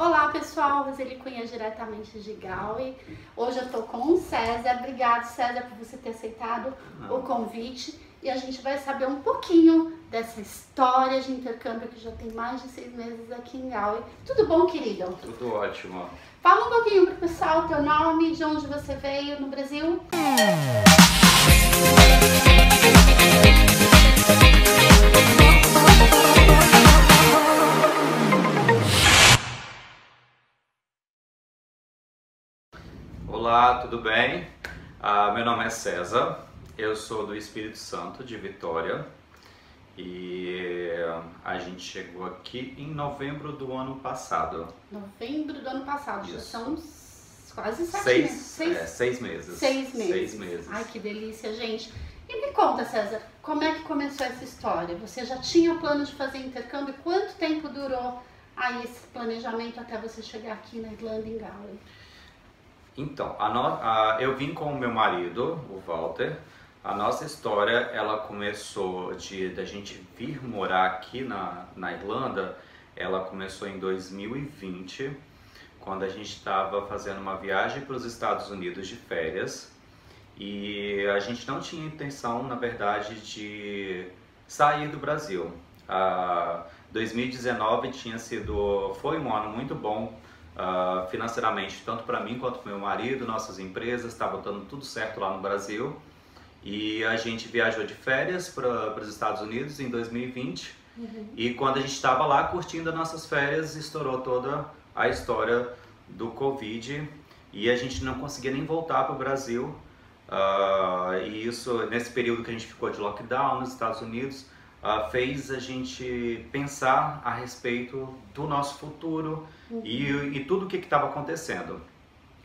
Olá pessoal, Roseli Cunha diretamente de Galway. Hoje eu tô com o César. Obrigado, César, por você ter aceitado o convite. E a gente vai saber um pouquinho dessa história de intercâmbio que já tem mais de 6 meses aqui em Galway. Tudo bom, querido? Tudo ótimo. Fala um pouquinho pro pessoal, teu nome, de onde você veio no Brasil. Olá, tudo bem? Meu nome é César, eu sou do Espírito Santo, de Vitória, e a gente chegou aqui em novembro do ano passado. Novembro do ano passado, isso. Já são quase 7 meses. 6 meses. 6 meses. 6 meses. Ai, que delícia, gente. E me conta, César, como é que começou essa história? Você já tinha o plano de fazer intercâmbio? Quanto tempo durou aí esse planejamento até você chegar aqui na Irlanda, em Galway? Então, eu vim com o meu marido, o Walter. A nossa história, ela começou da gente vir morar aqui na Irlanda. Ela começou em 2020, quando a gente estava fazendo uma viagem para os Estados Unidos de férias. E a gente não tinha intenção, na verdade, de sair do Brasil. 2019 foi um ano muito bom. Financeiramente, tanto para mim quanto para meu marido, nossas empresas estavam dando tudo certo lá no Brasil, e a gente viajou de férias para os Estados Unidos em 2020. E quando a gente estava lá curtindo as nossas férias, estourou toda a história do Covid e a gente não conseguia nem voltar para o Brasil. E isso, nesse período que a gente ficou de lockdown nos Estados Unidos, fez a gente pensar a respeito do nosso futuro. E tudo o que estava acontecendo.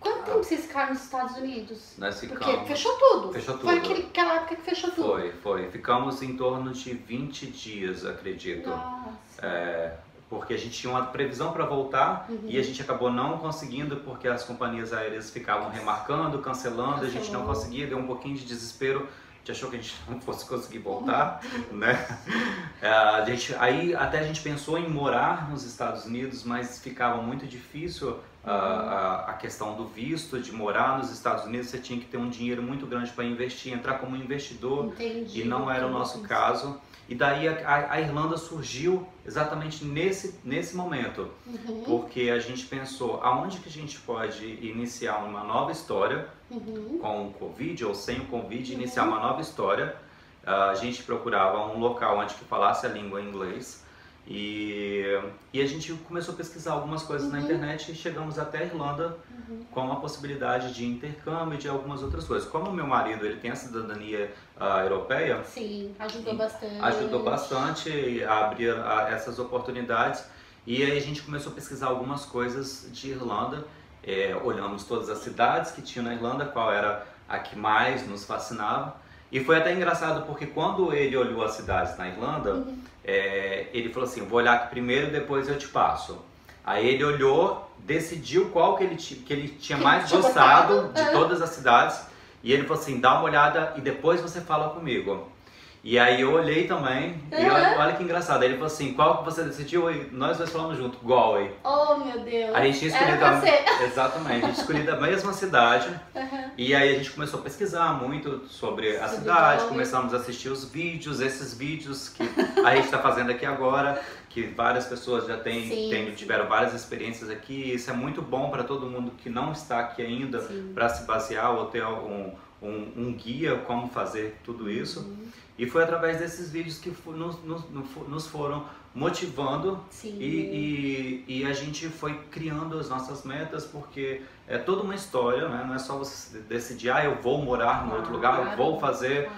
Quanto tempo vocês ficaram nos Estados Unidos? Nós ficamos... Porque fechou tudo. Fechou tudo. Foi aquela época que fechou tudo. Foi. Ficamos em torno de 20 dias, acredito. Nossa. Porque a gente tinha uma previsão para voltar, e a gente acabou não conseguindo porque as companhias aéreas ficavam remarcando, cancelando, a gente não conseguia, deu um pouquinho de desespero. A gente achou que a gente não fosse conseguir voltar, né? Aí até a gente pensou em morar nos Estados Unidos, mas ficava muito difícil a questão do visto, de morar nos Estados Unidos. Você tinha que ter um dinheiro muito grande para investir, entrar como investidor. Entendi, e não era o nosso caso. E daí a Irlanda surgiu exatamente nesse momento, porque a gente pensou aonde que a gente pode iniciar uma nova história, com o Covid ou sem o Covid, iniciar uma nova história. A gente procurava um local onde que falasse a língua inglesa, e a gente começou a pesquisar algumas coisas na internet e chegamos até a Irlanda com a possibilidade de intercâmbio e de algumas outras coisas. Como meu marido, ele tem a cidadania europeia, sim, ajudou bastante a abrir essas oportunidades. E aí a gente começou a pesquisar algumas coisas de Irlanda. Olhamos todas as cidades que tinha na Irlanda, qual era a que mais nos fascinava. E foi até engraçado porque quando ele olhou as cidades na Irlanda, ele falou assim, vou olhar aqui primeiro, depois eu te passo. Aí ele olhou, decidiu qual que ele tinha mais gostado de todas as cidades, e ele falou assim, dá uma olhada e depois você fala comigo. E aí eu olhei também, e olha que engraçado, ele falou assim, qual que você decidiu? E nós dois falamos junto, Galway. Oh, meu Deus, a gente era você. Exatamente, a gente escolheu a mesma cidade, e aí a gente começou a pesquisar muito sobre a cidade, começamos a assistir os vídeos, esses vídeos que a gente está fazendo aqui agora, que várias pessoas já tiveram várias experiências aqui. Isso é muito bom para todo mundo que não está aqui ainda, para se basear ou ter um guia como fazer tudo isso. E foi através desses vídeos que nos foram motivando, e a gente foi criando as nossas metas, porque é toda uma história, né? Não é só você decidir, eu vou morar em outro lugar, eu vou fazer.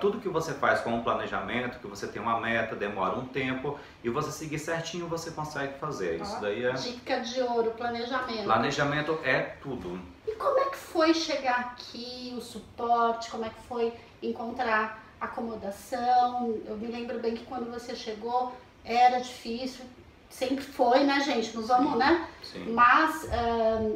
Tudo que você faz com um planejamento, que você tem uma meta, demora um tempo, e você seguir certinho, você consegue fazer. Isso daí é... Dica de ouro, planejamento. Planejamento é tudo. E como é que foi chegar aqui, o suporte, como é que foi encontrar acomodação? Eu me lembro bem que quando você chegou era difícil, sempre foi, né, gente? Nos amamos, né? Sim. Mas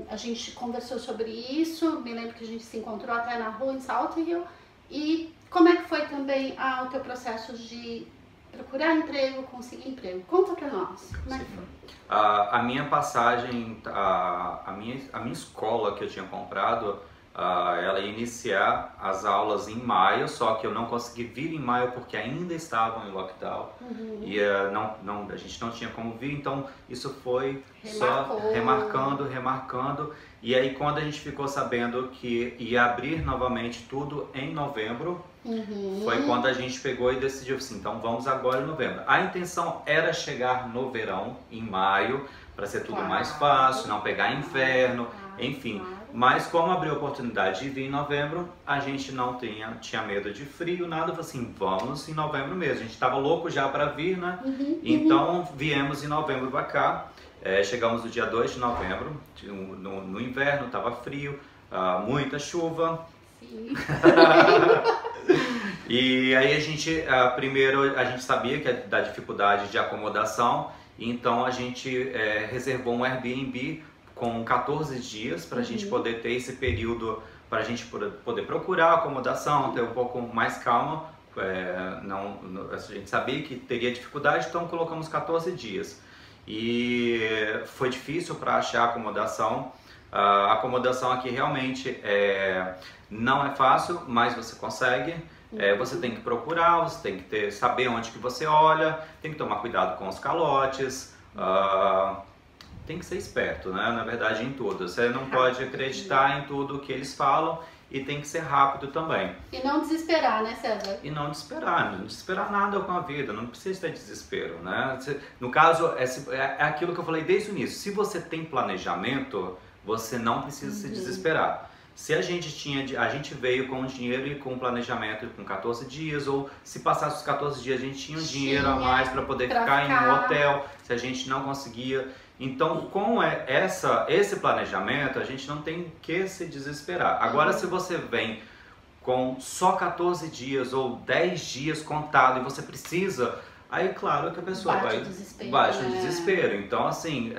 a gente conversou sobre isso, me lembro que a gente se encontrou até na rua em Salt Hill. E como é que foi também o teu processo de procurar emprego, conseguir emprego. Conta pra nós, como é que foi? A minha passagem, a minha escola que eu tinha comprado, ela ia iniciar as aulas em maio, só que eu não consegui vir em maio porque ainda estavam em lockdown. Uhum. E a gente não tinha como vir, então isso foi só remarcando. E aí quando a gente ficou sabendo que ia abrir novamente tudo em novembro, uhum, foi quando a gente pegou e decidiu assim, então vamos agora em novembro. A intenção era chegar no verão, em maio, para ser tudo mais fácil, não pegar inverno, enfim. Mas como abriu a oportunidade de vir em novembro, a gente não tinha medo de frio, nada, falou assim, vamos em novembro mesmo. A gente estava louco já para vir, né? Uhum, então viemos em novembro para cá, chegamos no dia 2 de novembro, no inverno, estava frio, muita chuva. Sim. E aí a gente, primeiro, a gente sabia que da dificuldade de acomodação, então a gente reservou um Airbnb com 14 dias para a gente poder ter esse período, para a gente poder procurar acomodação, ter um pouco mais calma. A gente sabia que teria dificuldade, então colocamos 14 dias. E foi difícil para achar acomodação. A acomodação aqui realmente não é fácil, mas você consegue. Você tem que procurar, você tem que saber onde que você olha, tem que tomar cuidado com os calotes. Tem que ser esperto, né? Na verdade, em tudo. Você não pode acreditar em tudo que eles falam e tem que ser rápido também. E não desesperar, né, César? E não desesperar nada com a vida, não precisa ter desespero, né? No caso, é aquilo que eu falei desde o início, se você tem planejamento, você não precisa se desesperar. Se a gente veio com dinheiro e com planejamento com 14 dias, ou se passasse os 14 dias a gente tinha um dinheiro a mais para poder ficar em um hotel, se a gente não conseguia. Então, com esse planejamento, a gente não tem que se desesperar. Agora, se você vem com só 14 dias ou 10 dias contado e você precisa, aí claro que a pessoa bate o desespero. Então, assim,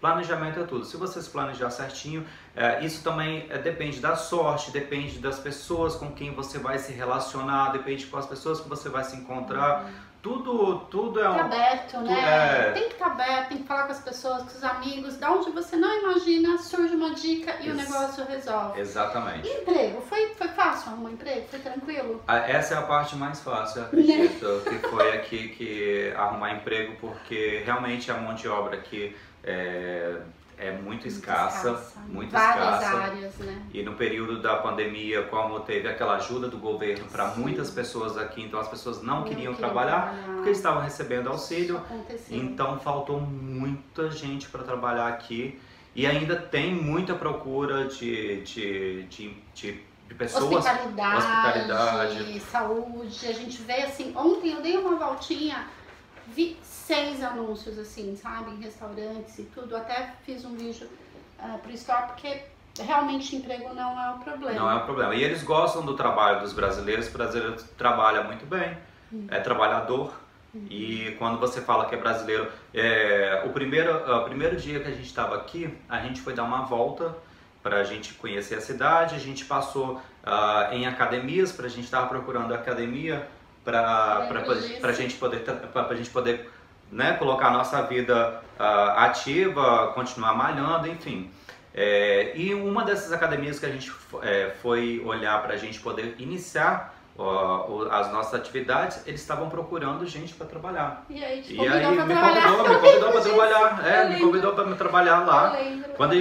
planejamento é tudo. Se você se planejar certinho, isso também depende da sorte, depende das pessoas com quem você vai se relacionar, depende com as pessoas que você vai se encontrar. Tudo é aberto, né? Tem que estar aberto, tem que falar com as pessoas, com os amigos, da onde você não imagina, surge uma dica e o negócio resolve. Exatamente. E emprego? Foi fácil arrumar emprego? Foi tranquilo? Essa é a parte mais fácil, eu acredito, que foi aqui que arrumar emprego, porque realmente a mão de obra aqui é muito escassa, muito várias escassa. Áreas, né? E no período da pandemia, como teve aquela ajuda do governo para muitas pessoas aqui, então as pessoas não queriam trabalhar porque estavam recebendo auxílio. Então faltou muita gente para trabalhar aqui e ainda tem muita procura de pessoas, hospitalidade, saúde. A gente vê assim, ontem eu dei uma voltinha, vi 6 anúncios assim, sabe, em restaurantes e tudo, até fiz um vídeo pro Store, porque realmente emprego não é o problema. Não é o problema, e eles gostam do trabalho dos brasileiros, o brasileiro trabalha muito bem, é trabalhador, e quando você fala que é brasileiro, o primeiro dia que a gente estava aqui, a gente foi dar uma volta para a gente conhecer a cidade, a gente passou em academias, para a gente estar procurando academia, pra gente poder né, colocar a nossa vida ativa, continuar malhando, enfim. E uma dessas academias que a gente foi olhar pra gente poder iniciar as nossas atividades, eles estavam procurando gente para trabalhar. E aí, me convidou para trabalhar lá. Quando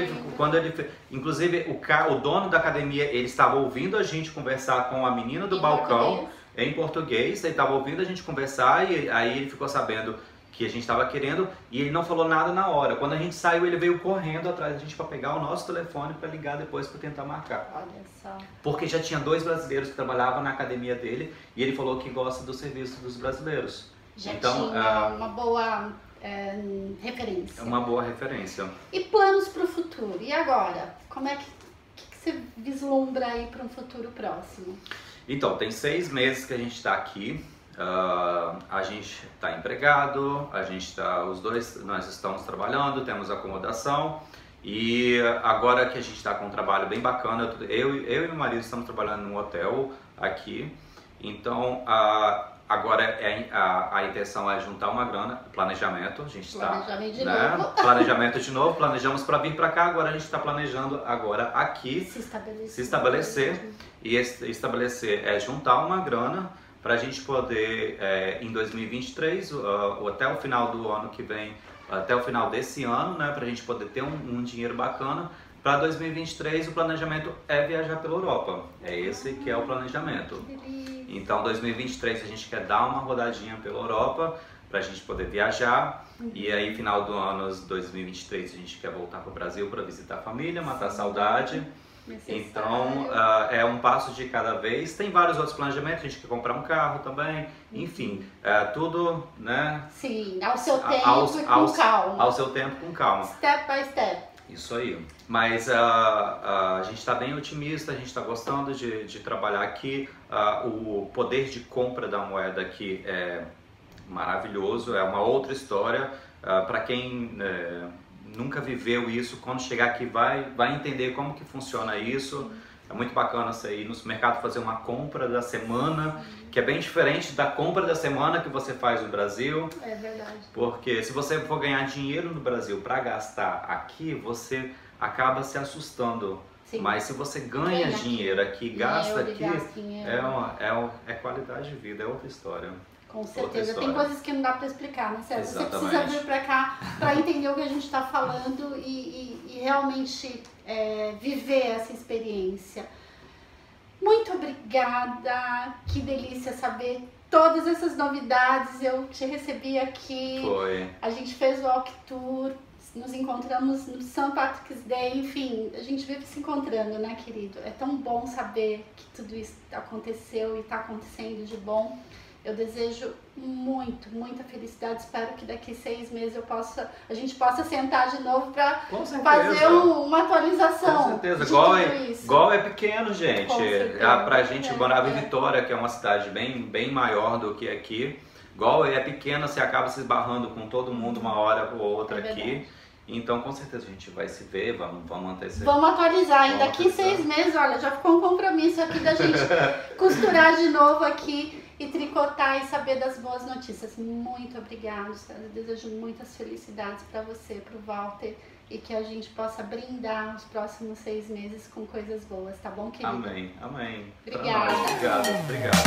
ele, inclusive, o dono da academia, ele estava ouvindo a gente conversar com a menina do balcão. Em português, ele estava ouvindo a gente conversar e aí ele ficou sabendo que a gente estava querendo e ele não falou nada na hora. Quando a gente saiu, ele veio correndo atrás da gente para pegar o nosso telefone para ligar depois para tentar marcar. Olha só. Porque já tinha 2 brasileiros que trabalhavam na academia dele e ele falou que gosta do serviço dos brasileiros. Já então, tinha uma boa referência. Uma boa referência. E planos para o futuro? E agora? Como é que você vislumbra aí para um futuro próximo? Então, tem 6 meses que a gente está aqui, a gente está empregado, nós estamos trabalhando, temos acomodação e agora que a gente está com um trabalho bem bacana, eu e meu marido estamos trabalhando num hotel aqui, então Agora a intenção é juntar uma grana, planejamento, a gente está... Planejamento de novo, planejamos para vir para cá, agora a gente está planejando agora aqui se estabelecer e estabelecer é juntar uma grana para a gente poder em 2023, até o final do ano que vem, até o final desse ano, né, para a gente poder ter um dinheiro bacana. Para 2023 o planejamento é viajar pela Europa, é esse que é o planejamento. Então 2023 a gente quer dar uma rodadinha pela Europa para a gente poder viajar e aí final do ano 2023 a gente quer voltar para o Brasil para visitar a família, matar a saudade. Então é um passo de cada vez, tem vários outros planejamentos, a gente quer comprar um carro também, enfim, tudo, né? Sim, ao seu tempo com calma. Ao seu tempo com calma. Step by step. Isso aí, mas a gente está bem otimista, a gente está gostando de trabalhar aqui, o poder de compra da moeda aqui é maravilhoso, é uma outra história, para quem nunca viveu isso, quando chegar aqui vai entender como que funciona isso. É muito bacana você ir no supermercado fazer uma compra da semana, que é bem diferente da compra da semana que você faz no Brasil. É verdade. Porque se você for ganhar dinheiro no Brasil para gastar aqui, você acaba se assustando. Sim. Mas se você ganha dinheiro aqui, gasta aqui, é qualidade de vida, é outra história. Com certeza, tem coisas que não dá para explicar, né, César? Exatamente. Você precisa vir para cá para entender o que a gente está falando e realmente viver essa experiência. Muito obrigada, que delícia saber todas essas novidades. Eu te recebi aqui, a gente fez o walk tour, nos encontramos no Saint Patrick's Day, enfim, a gente vive se encontrando, né, querido? É tão bom saber que tudo isso aconteceu e está acontecendo de bom. Eu desejo muito, muita felicidade. Espero que daqui 6 meses a gente possa sentar de novo para fazer uma atualização. Com certeza. Galway é pequeno, gente. Para a gente morar em Vitória, que é uma cidade bem maior do que aqui. Galway é pequena, você acaba se esbarrando com todo mundo uma hora ou outra aqui. Então, com certeza, a gente vai se ver, vamos antecipar. Vamos atualizar. Ainda daqui 6 meses, olha, já ficou um compromisso aqui da gente costurar de novo aqui e tricotar e saber das boas notícias. Muito obrigada, eu desejo muitas felicidades para você, para o Walter, e que a gente possa brindar os próximos 6 meses com coisas boas, tá bom, querido? Amém, amém. Obrigada. Obrigada, obrigada.